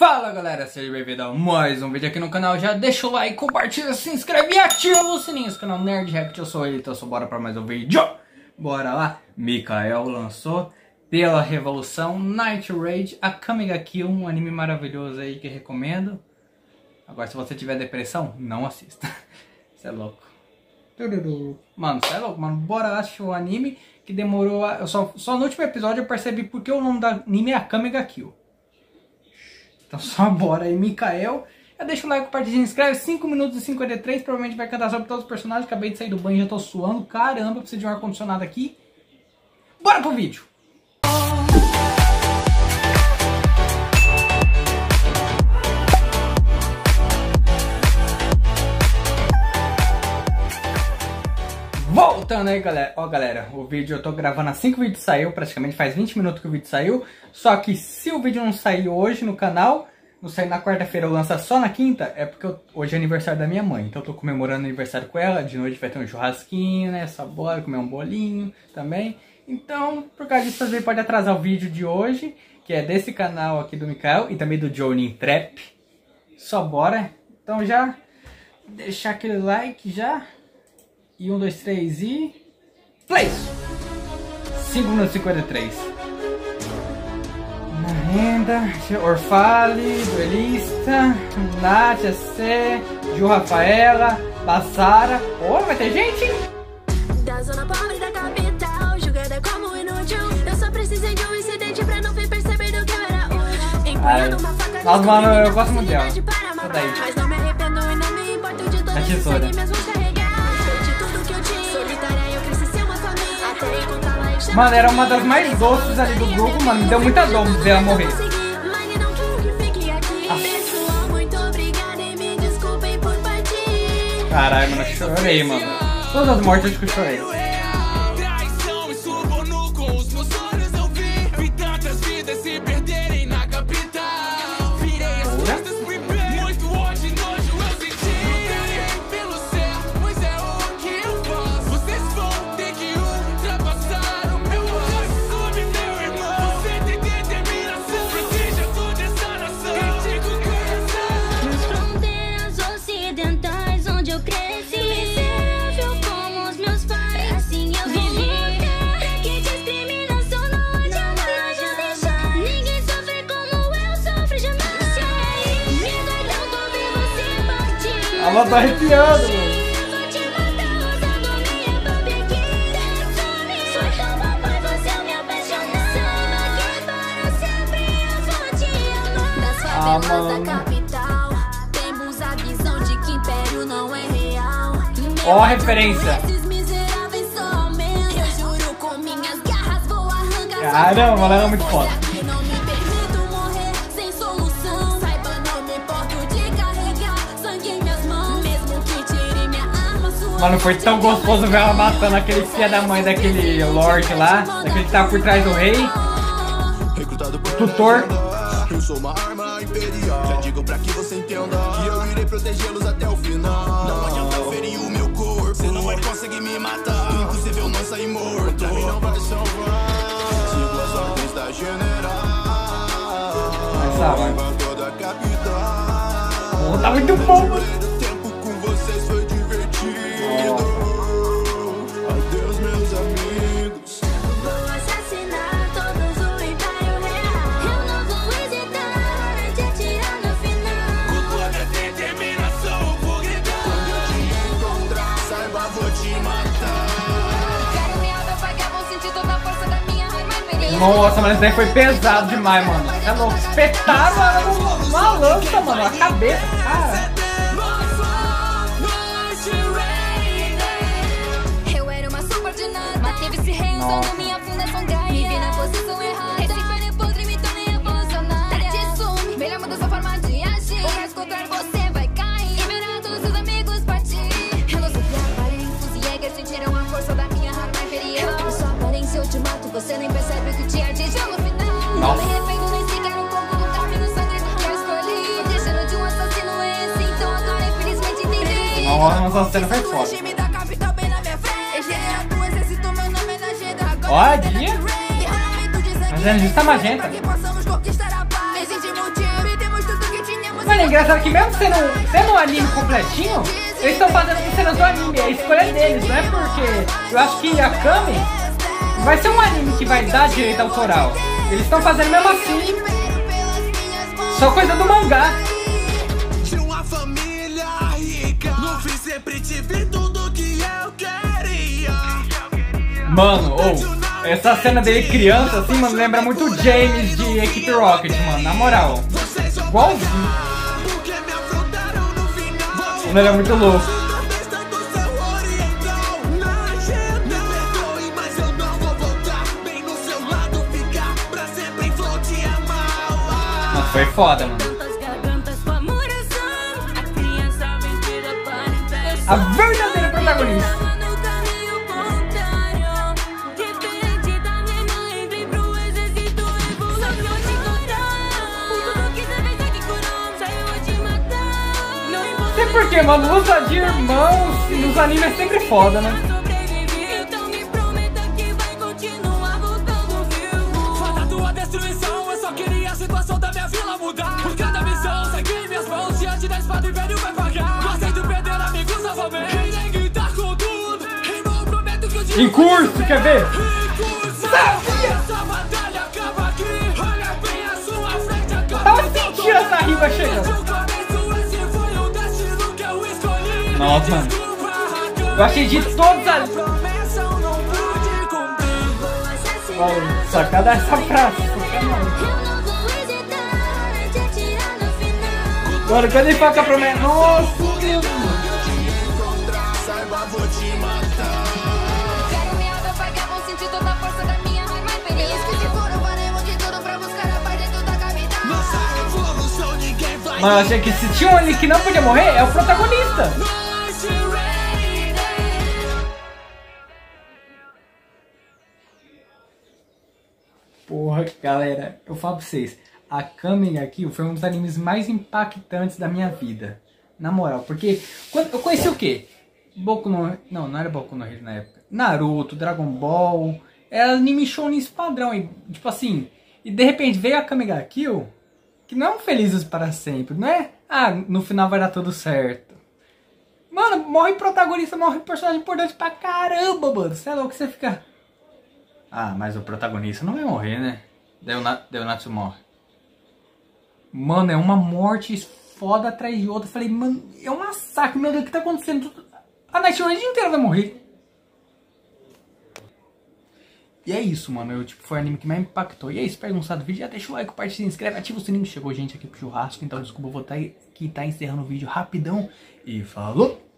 Fala galera, seja bem-vindo a mais um vídeo aqui no canal. Já deixa o like, compartilha, se inscreve e ativa o sininho. Esse canal NerdRapt, eu sou ele, então só bora pra mais um vídeo. Bora lá. Micael lançou Pela Revolução, Night Raid, Akame Ga Kill, um anime maravilhoso aí que recomendo. Agora se você tiver depressão, não assista. Você é louco. Mano, você é louco, mano. Bora lá assistir o anime que demorou a... Só no último episódio eu percebi porque o nome do anime é Akame Ga Kill. Então só bora aí, Micael. Já deixa o like, compartilha, se inscreve. 5 minutos e 53, provavelmente vai cantar sobre todos os personagens. Acabei de sair do banho, já tô suando. Caramba, preciso de um ar-condicionado aqui. Bora pro vídeo! Voltando aí, galera. Ó, galera, o vídeo eu tô gravando assim que o vídeo saiu. Praticamente faz 20 minutos que o vídeo saiu. Só que se o vídeo não sair hoje no canal, não sair na quarta-feira, eu lanço só na quinta, é porque hoje é aniversário da minha mãe. Então eu tô comemorando o aniversário com ela. De noite vai ter um churrasquinho, né? Só bora comer um bolinho também. Então, por causa disso, às vezes pode atrasar o vídeo de hoje, que é desse canal aqui do Micael e também do Johnny Trap. Só bora. Então já deixar aquele like já. E 1, 2, 3 e... play! 5 minutos e 53. Na renda, Orfale, Duelista, Nath, C, Ju, Rafaela, Bassara... Oh, vai ter gente? Da zona pobre da capital, julgada como inútil. Eu só precisei de um incidente pra não vir perceber do que eu era hoje. Empunhando uma faca... Nossa, mano, eu gosto muito dela. Mas não me arrependo e não me importo de todo esse sangue mesmo carregado. Mano, era uma das mais doces ali do grupo, mano. Me deu muita dor dela morrer. Caralho, mano, eu chorei, mano. Todas as mortes acho que eu chorei. Ela tá arrepiando, mano. Ah, mano. Ó a referência. Caramba, ela é muito foda. Mano, foi tão gostoso ver ela matando aquele filho da mãe daquele Lorde lá, daquele que tá por trás do rei. Tutor. Eu sou uma arma imperial. Já digo pra que você entenda que eu irei protegê-los até o final. Não adianta ferir o meu corpo. Você não vai conseguir me matar. Impossível não sair morto. Pra mim não vai salvar. Sigo as ordens da general. Leva toda a capital. Tá muito bom, mano. Nossa, mas isso daí foi pesado demais, mano. É louco, espetava uma lança, mano, a cabeça, cara. Eu era uma subordinada, mantive-se reusando minha vida sangrada. Me vi na posição errada, esse pé podre me tornei apaixonada. Te sume, melhor muda sua forma de agir. Ou caso contrário, você vai cair. E verá todos os amigos partir. Elos aparentes e Jäger sentiram a força da minha arma inferior. Eu só aparência, eu te mato, você nem percebe. Nossa. Nossa, a cena foi foda. Ó, dia. Mas é justa magenta. é engraçado que mesmo sendo um anime completinho, eles estão fazendo com cenas do anime, é a escolha deles, não é porque... Eu acho que Akame vai ser um anime que vai dar direito autoral. Eles estão fazendo mesmo assim, só coisa do mangá. De uma família rica, no fim sempre tive tudo que eu queria. Mano, essa cena dele criança, assim, mano, lembra muito o James de Equipe Rocket, mano, na moral. Igualzinho. Ele é muito louco. Não, foi foda, mano. A verdadeira protagonista. Porque, mano, luta de irmãos nos animes é sempre foda, né? Então me prometa que vai continuar voltando, viu? Foda tua destruição, eu só queria a situação da minha vila mudar. Por cada missão, segui minhas mãos, diante da espada e velho vai pagar. Não aceito perder amigos novamente, e nem gritar com tudo. E não prometo que eu te... Em curso, quer ver? Essa batalha acaba aqui, olha bem a sua frente, acaba. Tava sentindo essa riba chegando. Nossa, mano. Eu achei de todas as... Olha, sacada essa frase. Mano, quando ele fala com a promessa... Nossa, meu Deus. Mano, eu achei que se tinha um ali que não podia morrer, é o protagonista. Porra, galera, eu falo pra vocês, Akame Ga Kill foi um dos animes mais impactantes da minha vida. Na moral, porque quando eu conheci o quê? Boku no... Não, não era Boku no Hero na época. Naruto, Dragon Ball, era anime shonen padrão, e, tipo assim, e de repente veio Akame Ga Kill, que não é um felizes para sempre, não é? Ah, no final vai dar tudo certo. Mano, morre protagonista, morre personagem importante pra caramba, mano, sei lá o que você fica... Ah, mas o protagonista não vai morrer, né? Daí o Natsu morre. Mano, é uma morte foda atrás de outra. Eu falei, mano, é um massacre. Meu Deus, o que tá acontecendo? A Night Raid inteira vai morrer. E é isso, mano. Eu, tipo, foi o anime que mais impactou. E é isso, espero que tenham gostado do vídeo. Já deixa o like, compartilha, se inscreve, ativa o sininho. Chegou gente aqui pro churrasco, então desculpa, eu vou estar encerrando o vídeo rapidão. E falou!